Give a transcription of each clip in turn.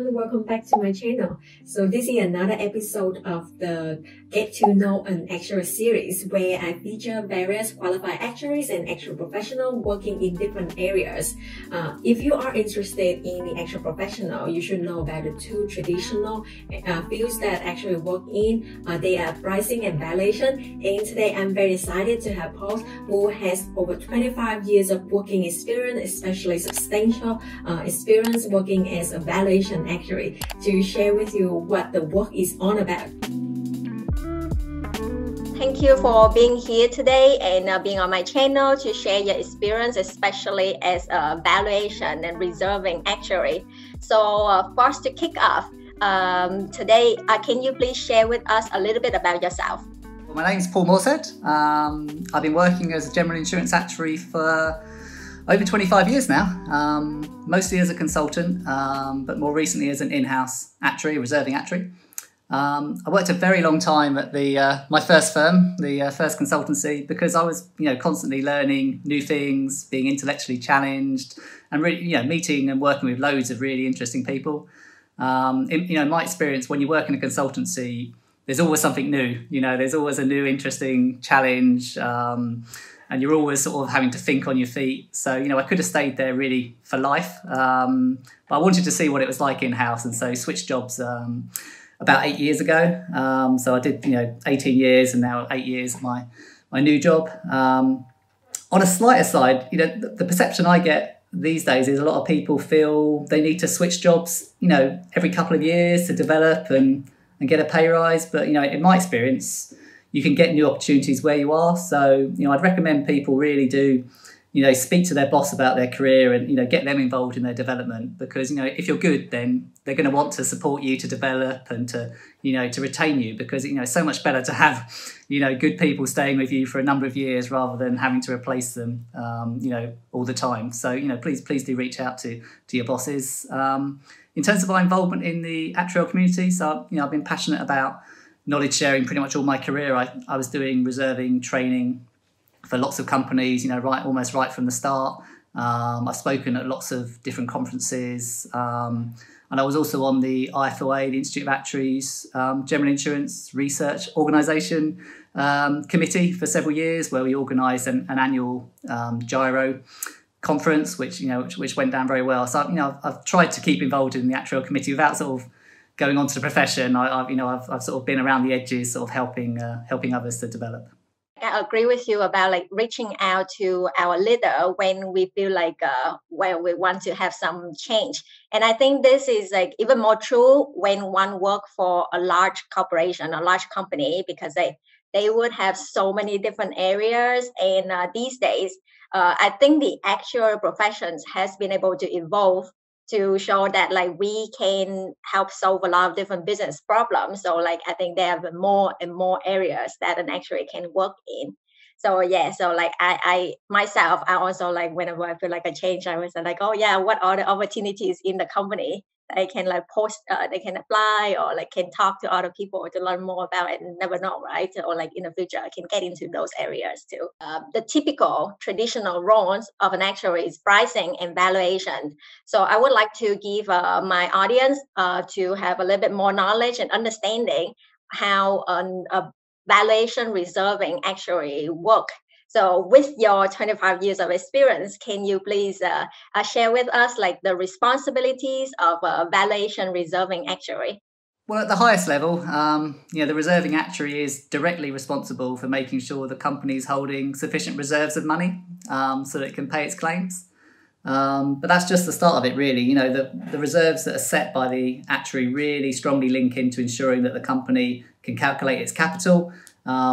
everyone, welcome back to my channel. So this is another episode of the Get to Know an Actuary series where I feature various qualified actuaries and actual professionals working in different areas. If you are interested in the actual professional, you should know about the two traditional fields that actually work in. They are pricing and valuation. And today I'm very excited to have Paul, who has over 25 years of working experience, especially substantial experience working as a valuation actuary, to share with you what the work is all about. Thank you for being here today and being on my channel to share your experience, especially as a valuation and reserving actuary. So first to kick off, today, can you please share with us a little bit about yourself? Well, my name is Paul Moorshead. I've been working as a general insurance actuary for over 25 years now, mostly as a consultant, but more recently as an in-house actuary, reserving actuary. I worked a very long time at my first firm, the first consultancy, because I was, constantly learning new things, being intellectually challenged, and really, meeting and working with loads of really interesting people. In my experience, when you work in a consultancy, there's always something new. There's always a new interesting challenge. And you're always sort of having to think on your feet. So, I could have stayed there really for life, but I wanted to see what it was like in-house, and so switched jobs about 8 years ago. So I did, 18 years and now 8 years at my new job. On a slight aside, the perception I get these days is a lot of people feel they need to switch jobs, every couple of years to develop and get a pay rise. But, in my experience, you can get new opportunities where you are. So, I'd recommend people really do, speak to their boss about their career and, get them involved in their development, because, if you're good, then they're going to want to support you to develop and to, to retain you, because, it's so much better to have, good people staying with you for a number of years rather than having to replace them, all the time. So, please do reach out to your bosses. In terms of my involvement in the actuarial community, so, I've been passionate about knowledge sharing pretty much all my career. I was doing reserving training for lots of companies, almost right from the start. I've spoken at lots of different conferences, and I was also on the IFoA, the Institute of Actuaries General Insurance Research Organisation Committee for several years, where we organised an annual gyro conference, which went down very well. So I've tried to keep involved in the actuarial committee without sort of going on to the profession. I've sort of been around the edges, sort of helping others to develop. I agree with you about reaching out to our leader when we feel we want to have some change. And I think this is even more true when one works for a large corporation, a large company, because they would have so many different areas. And these days, I think the actuarial professions has been able to evolve to show that we can help solve a lot of different business problems. So I think there are more and more areas that an actuary can work in. So yeah, so I myself also whenever I feel a change, I was oh yeah, what are the opportunities in the company that I can they can apply, or can talk to other people to learn more about it, and never know, right? Or in the future I can get into those areas too. The typical traditional roles of an actuary is pricing and valuation. So I would like to give my audience to have a little bit more knowledge and understanding how a valuation reserving actuary work. So with your 25 years of experience, can you please share with us the responsibilities of a valuation reserving actuary? Well, at the highest level, the reserving actuary is directly responsible for making sure the company's holding sufficient reserves of money so that it can pay its claims. But that's just the start of it, really. The reserves that are set by the actuary really strongly link into ensuring that the company can calculate its capital,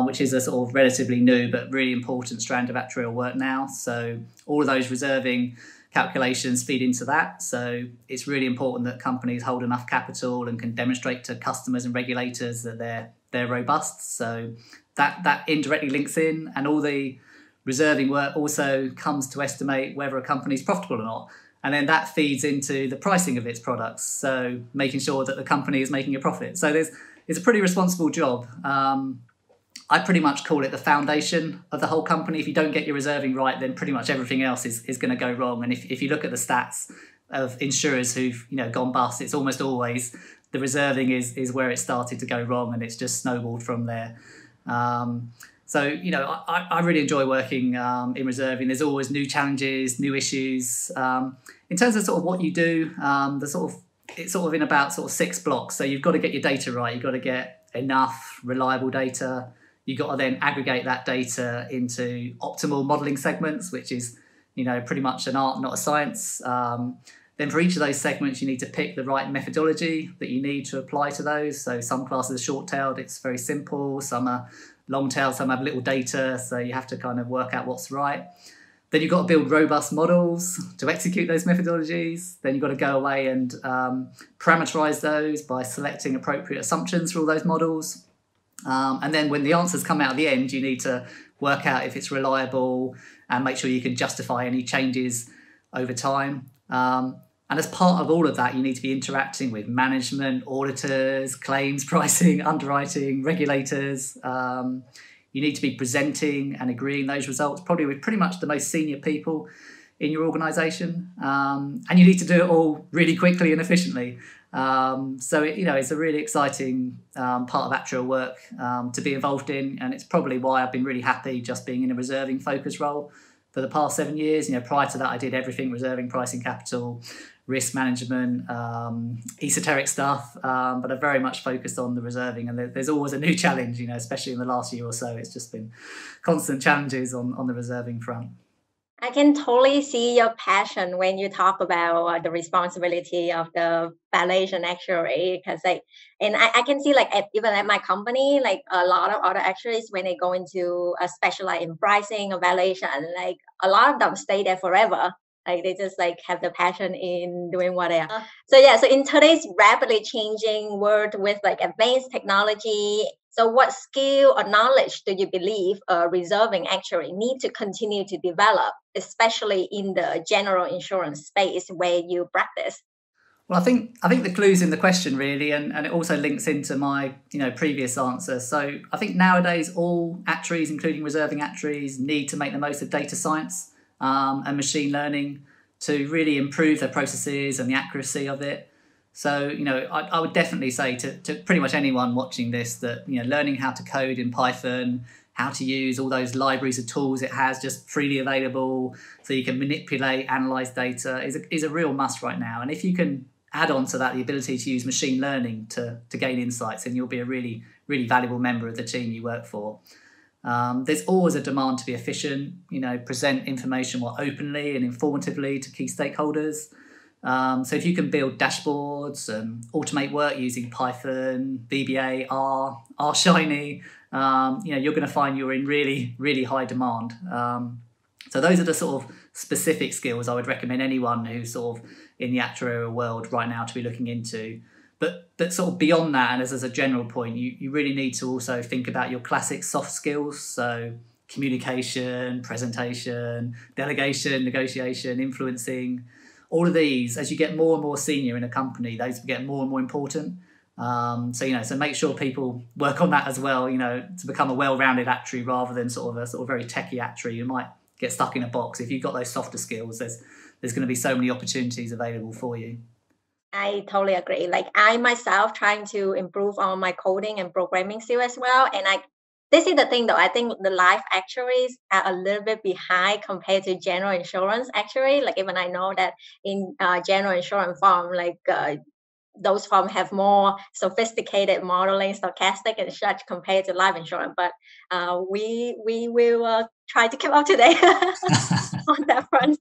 which is a sort of relatively new but really important strand of actuarial work now. So all of those reserving calculations feed into that. So it's really important that companies hold enough capital and can demonstrate to customers and regulators that they're robust. So that indirectly links in, and all the reserving work also comes to estimate whether a company is profitable or not. And then that feeds into the pricing of its products, so making sure that the company is making a profit. So it's a pretty responsible job. I pretty much call it the foundation of the whole company. If you don't get your reserving right, then pretty much everything else is going to go wrong. And if you look at the stats, of insurers who've, you know, gone bust, it's almost always the reserving is where it started to go wrong, and it's just snowballed from there. So, you know, I really enjoy working in reserving. There's always new challenges, new issues. In terms of sort of what you do, it's sort of in about sort of 6 blocks. So you've got to get your data right. You've got to get enough reliable data. You've got to then aggregate that data into optimal modelling segments, which is, you know, pretty much an art, not a science. Then for each of those segments, you need to pick the right methodology that you need to apply to those. So some classes are short-tailed, it's very simple. Some are long-tailed, some have little data. So you have to kind of work out what's right. Then you've got to build robust models to execute those methodologies. Then you've got to go away and parameterize those by selecting appropriate assumptions for all those models. And then when the answers come out at the end, you need to work out if it's reliable and make sure you can justify any changes over time. And as part of all of that, you need to be interacting with management, auditors, claims, pricing, underwriting, regulators. You need to be presenting and agreeing those results, probably with pretty much the most senior people in your organisation. And you need to do it all really quickly and efficiently. So, you know, it's a really exciting part of actual work to be involved in. And it's probably why I've been really happy just being in a reserving focus role for the past 7 years. You know, prior to that, I did everything: reserving, pricing, capital, risk management, esoteric stuff, but I'm very much focused on the reserving, and there's always a new challenge, you know, especially in the last year or so. It's just been constant challenges on the reserving front. I can totally see your passion when you talk about the responsibility of the valuation actuary, because I can see, like, even at my company, like a lot of other actuaries, when they go into a specialize in pricing or valuation, like a lot of them stay there forever. Like they just like have the passion in doing what they are. So yeah, so in today's rapidly changing world with like advanced technology, so what skill or knowledge do you believe a reserving actuary need to continue to develop, especially in the general insurance space where you practice? Well, I think the clue's in the question, really, and it also links into my, you know, previous answer. So I think nowadays all actuaries, including reserving actuaries, need to make the most of data science and machine learning to really improve their processes and the accuracy of it. So, you know, I would definitely say to pretty much anyone watching this that, you know, learning how to code in Python, how to use all those libraries of tools it has just freely available so you can manipulate, analyze data is a real must right now. And if you can add on to that the ability to use machine learning to gain insights, then you'll be a really, really valuable member of the team you work for. There's always a demand to be efficient, you know, present information more openly and informatively to key stakeholders. So if you can build dashboards and automate work using Python, VBA, R Shiny, you know, you're going to find you're in really, really high demand. So those are the sort of specific skills I would recommend anyone who's sort of in the actuarial world right now to be looking into. But sort of beyond that, and as a general point, you really need to also think about your classic soft skills. So communication, presentation, delegation, negotiation, influencing. All of these, as you get more and more senior in a company, those get more and more important. So, you know, so make sure people work on that as well, you know, to become a well-rounded actuary rather than sort of very techie actuary. You might get stuck in a box. If you've got those softer skills, there's going to be so many opportunities available for you. I totally agree. Like I myself trying to improve on my coding and programming skill as well. And this is the thing though, I think the life actuaries are a little bit behind compared to general insurance actuary. Like even I know that in general insurance firm, like those firms have more sophisticated modeling, stochastic and such compared to life insurance. But we will try to keep up today on that front.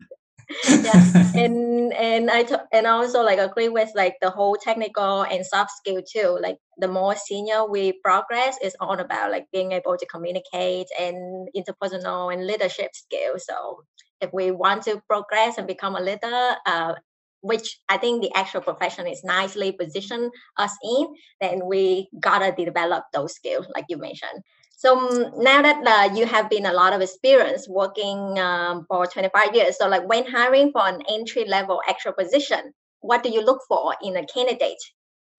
Yes, and I also like agree with like the whole technical and soft skill too. Like the more senior we progress, it's all about like being able to communicate and interpersonal and leadership skills. So if we want to progress and become a leader, which I think the actual profession is nicely positioned us in, then we gotta develop those skills like you mentioned. So now that you have been a lot of experience working for 25 years, so like when hiring for an entry-level actual position, what do you look for in a candidate?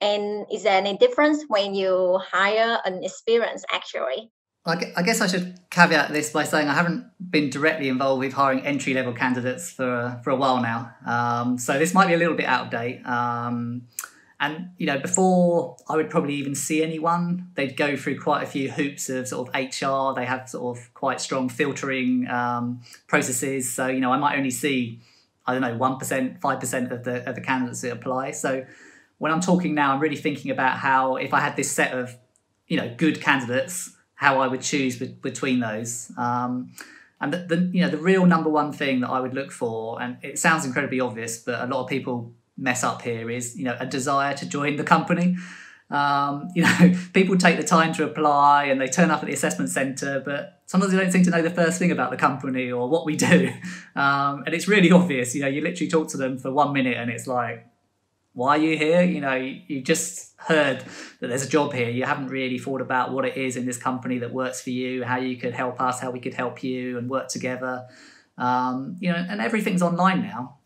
And is there any difference when you hire an experienced actuary? I guess I should caveat this by saying I haven't been directly involved with hiring entry-level candidates for a while now. So this might be a little bit out of date. And, you know, before I would probably even see anyone, they'd go through quite a few hoops of sort of HR. They have sort of quite strong filtering processes. So, you know, I might only see, I don't know, 1%, 5% of the candidates that apply. So when I'm talking now, I'm really thinking about how if I had this set of, you know, good candidates, how I would choose between those. And the real number one thing that I would look for, and it sounds incredibly obvious, but a lot of people mess up here, is, you know, a desire to join the company. You know, people take the time to apply and they turn up at the assessment centre, but sometimes they don't seem to know the first thing about the company or what we do. And it's really obvious, you know, you literally talk to them for 1 minute and it's like, why are you here? You know, you just heard that there's a job here. You haven't really thought about what it is in this company that works for you, how you could help us, how we could help you and work together. You know, and everything's online now.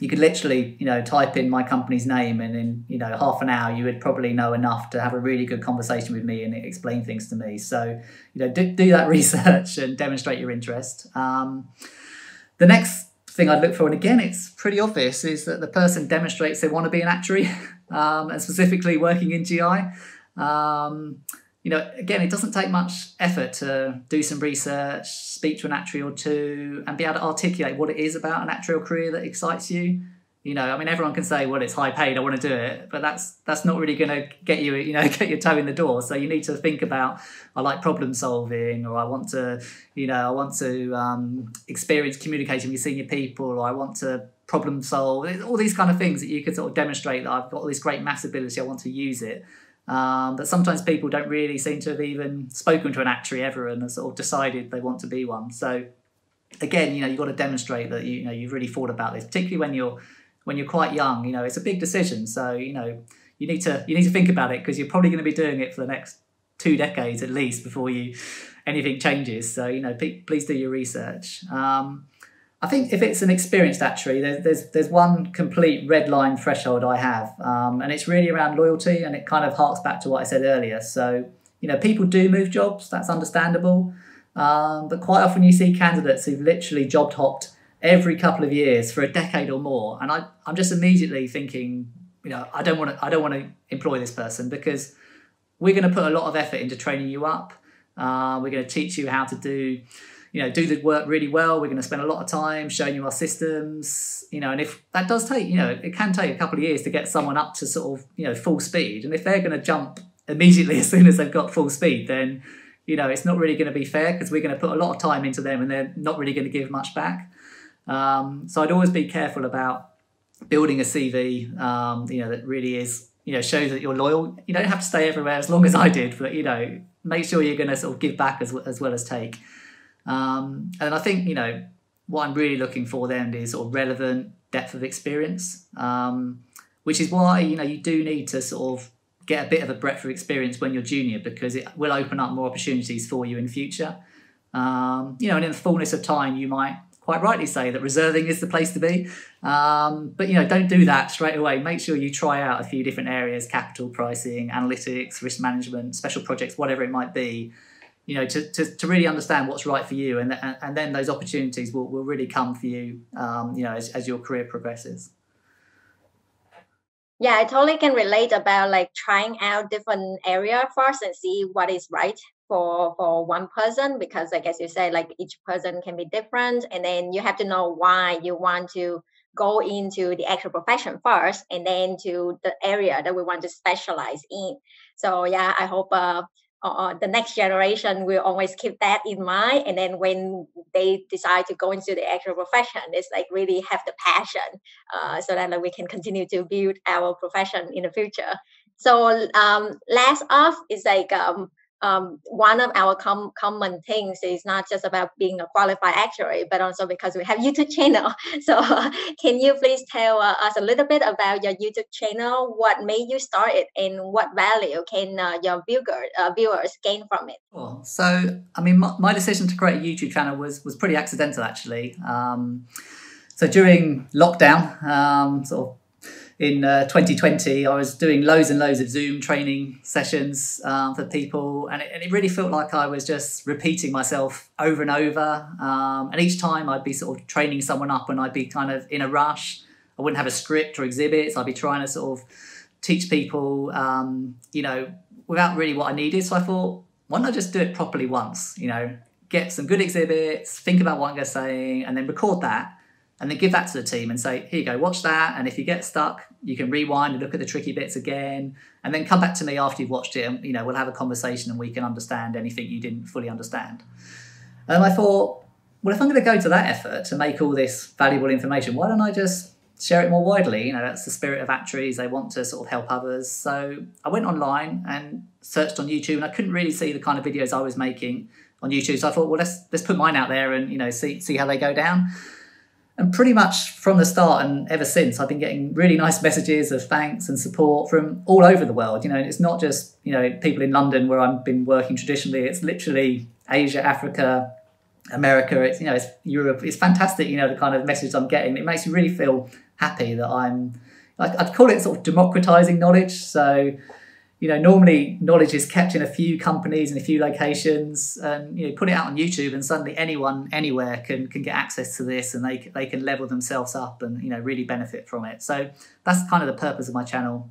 You could literally, you know, type in my company's name and in, you know, half an hour, you would probably know enough to have a really good conversation with me and explain things to me. So, you know, do that research and demonstrate your interest. The next thing I'd look for, and again, it's pretty obvious, is that the person demonstrates they want to be an actuary, and specifically working in GI. You know, again, it doesn't take much effort to do some research, speak to an actuary or two, and be able to articulate what it is about an actuarial career that excites you. You know, I mean, everyone can say, well, it's high paid, I want to do it, but that's not really going to get you, you know, get your toe in the door. So you need to think about, I like problem solving, or I want to, you know, I want to experience communicating with senior people, or I want to problem solve. It's all these kind of things that you could sort of demonstrate that I've got all this great maths ability, I want to use it. But sometimes people don't really seem to have even spoken to an actuary ever and have sort of decided they want to be one. So again, you know, you've got to demonstrate that, you know, you've really thought about this, particularly when you're quite young. You know, it's a big decision. So, you know, you need to think about it, because you're probably going to be doing it for the next 2 decades at least before anything changes. So, you know, please do your research. I think if it's an experienced actuary, there's one complete red line threshold I have, and it's really around loyalty, and it kind of harks back to what I said earlier. So, you know, people do move jobs, that's understandable, but quite often you see candidates who've literally job hopped every couple of years for a decade or more, and I'm just immediately thinking, you know, I don't want to employ this person, because we're going to put a lot of effort into training you up. We're going to teach you how to do the work really well. We're going to spend a lot of time showing you our systems, you know, and if that does take, you know, it can take a couple of years to get someone up to sort of, you know, full speed. And if they're going to jump immediately as soon as they've got full speed, then, you know, it's not really going to be fair, because we're going to put a lot of time into them and they're not really going to give much back. So I'd always be careful about building a CV, you know, that really is, you know, shows that you're loyal. You don't have to stay everywhere as long as I did, but, you know, make sure you're going to sort of give back as well as take. And I think, you know, what I'm really looking for then is sort of relevant depth of experience, which is why, you know, you do need to sort of get a bit of a breadth of experience when you're junior, because it will open up more opportunities for you in future. You know, and in the fullness of time, you might quite rightly say that reserving is the place to be. But, you know, don't do that straight away. Make sure you try out a few different areas: capital, pricing, analytics, risk management, special projects, whatever it might be, you know, to really understand what's right for you. And then those opportunities will really come for you, you know, as your career progresses. Yeah, I totally can relate about like trying out different areas first and see what is right for one person, because like as you said, like each person can be different, and then you have to know why you want to go into the actual profession first, and then to the area that we want to specialize in. So yeah, I hope the next generation will always keep that in mind, and then when they decide to go into the actual profession, it's like really have the passion, so that like, we can continue to build our profession in the future. So last off is like one of our common things is not just about being a qualified actuary, but also because we have YouTube channel. So can you please tell us a little bit about your YouTube channel? What made you start it, and what value can your viewers gain from it? Cool. So, I mean, my decision to create a YouTube channel was pretty accidental, actually. So during lockdown, sort of, in 2020, I was doing loads and loads of Zoom training sessions for people, and it really felt like I was just repeating myself over and over. And each time I'd be sort of training someone up, and I'd be kind of in a rush. I wouldn't have a script or exhibits. I'd be trying to sort of teach people, you know, without really what I needed. So I thought, why not just do it properly once? You know, get some good exhibits, think about what I'm going to say, and then record that. And then give that to the team and say, here you go, watch that. And if you get stuck, you can rewind and look at the tricky bits again. And then come back to me after you've watched it and, you know, we'll have a conversation and we can understand anything you didn't fully understand. And I thought, well, if I'm going to go to that effort to make all this valuable information, why don't I just share it more widely? You know, that's the spirit of actuaries. They want to sort of help others. So I went online and searched on YouTube, and I couldn't really see the kind of videos I was making on YouTube. So I thought, well, let's put mine out there and, you know, see how they go down. And pretty much from the start and ever since, I've been getting really nice messages of thanks and support from all over the world. You know, and it's not just, you know, people in London where I've been working traditionally. It's literally Asia, Africa, America. It's, you know, it's Europe. It's fantastic, you know, the kind of message I'm getting. It makes me really feel happy that I'm, I'd call it sort of democratizing knowledge. So, you know, normally knowledge is kept in a few companies and a few locations, and, you know, put it out on YouTube and suddenly anyone anywhere can get access to this, and they can level themselves up and, you know, really benefit from it. So that's kind of the purpose of my channel.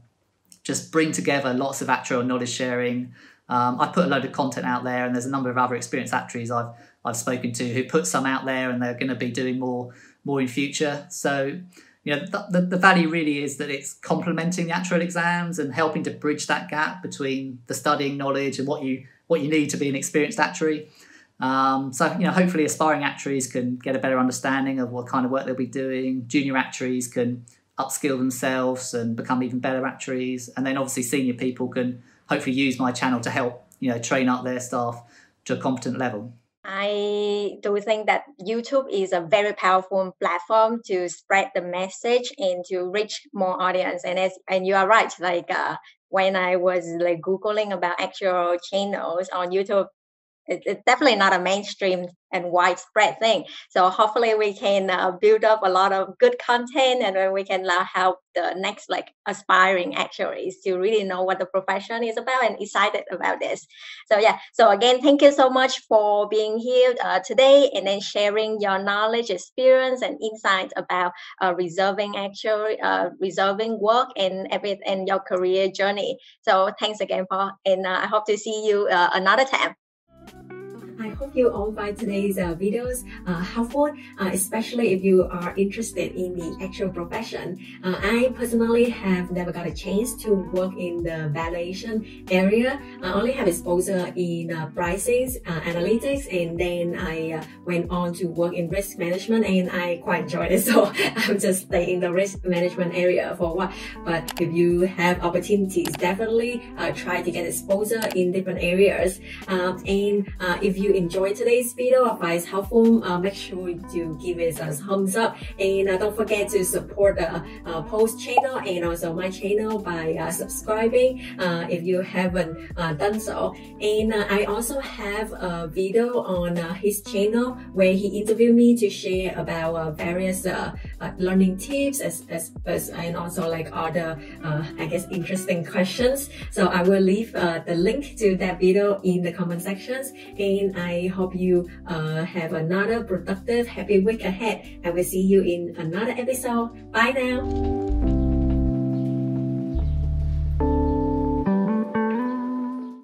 Just bring together lots of actuarial knowledge sharing. I put a load of content out there, and there's a number of other experienced actuaries I've spoken to who put some out there, and they're going to be doing more in future. So, you know, the value really is that it's complementing the actuarial exams and helping to bridge that gap between the studying knowledge and what you need to be an experienced actuary. So, you know, hopefully aspiring actuaries can get a better understanding of what kind of work they'll be doing. Junior actuaries can upskill themselves and become even better actuaries. And then obviously senior people can hopefully use my channel to help, you know, train up their staff to a competent level. I do think that YouTube is a very powerful platform to spread the message and to reach more audience. And you are right. Like when I was like Googling about actual channels on YouTube, it's definitely not a mainstream and widespread thing. So hopefully we can build up a lot of good content, and then we can help the next like aspiring actuaries to really know what the profession is about and excited about this. So yeah, so again, thank you so much for being here today, and then sharing your knowledge, experience, and insights about reserving work and everything in your career journey. So thanks again, Paul, and I hope to see you another time. I hope you all find today's videos helpful, especially if you are interested in the actual profession. I personally have never got a chance to work in the valuation area. I only have exposure in pricing, analytics, and then I went on to work in risk management, and I quite enjoyed it. So I'm just staying in the risk management area for a while. But if you have opportunities, definitely try to get exposure in different areas. And if you enjoyed today's video or find it helpful, make sure to give it a thumbs up, and don't forget to support Paul's channel and also my channel by subscribing if you haven't done so. And I also have a video on his channel where he interviewed me to share about various learning tips and also like other I guess interesting questions. So I will leave the link to that video in the comment sections, and I hope you have another productive, happy week ahead. I will see you in another episode. Bye now.